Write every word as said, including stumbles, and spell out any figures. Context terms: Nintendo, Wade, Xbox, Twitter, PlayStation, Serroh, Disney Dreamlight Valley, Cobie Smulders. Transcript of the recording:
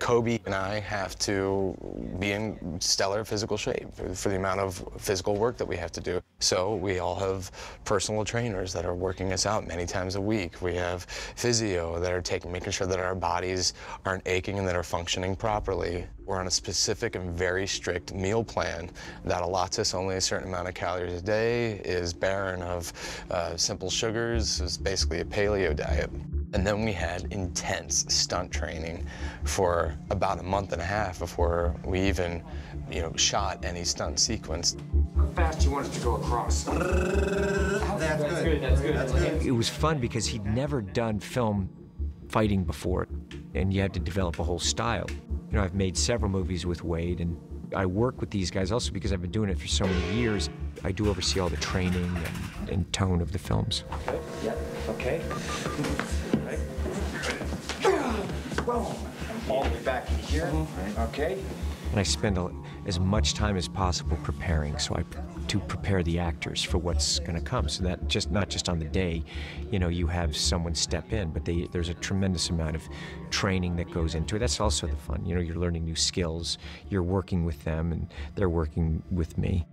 Cobie and I have to be in stellar physical shape for the amount of physical work that we have to do. So we all have personal trainers that are working us out many times a week. We have physio that are taking, making sure that our bodies aren't aching and that are functioning properly. We're on a specific and very strict meal plan that allots us only a certain amount of calories a day, is barren of uh, simple sugars, is basically a paleo diet. And then we had intense stunt training for about a month and a half before we even, you know, shot any stunt sequence. How fast you want it to go across? That's, that's good. good. That's good. That's good. It was fun because he'd never done film fighting before, and you had to develop a whole style. You know, I've made several movies with Wade, and I work with these guys also because I've been doing it for so many years. I do oversee all the training and, and tone of the films. Okay. Yep. Okay. Boom. All the way back in here. Mm-hmm. Okay. And I spend a, as much time as possible preparing, so I to prepare the actors for what's going to come. So that just not just on the day, you know, you have someone step in, but they, there's a tremendous amount of training that goes into it. That's also the fun. You know, you're learning new skills. You're working with them, and they're working with me.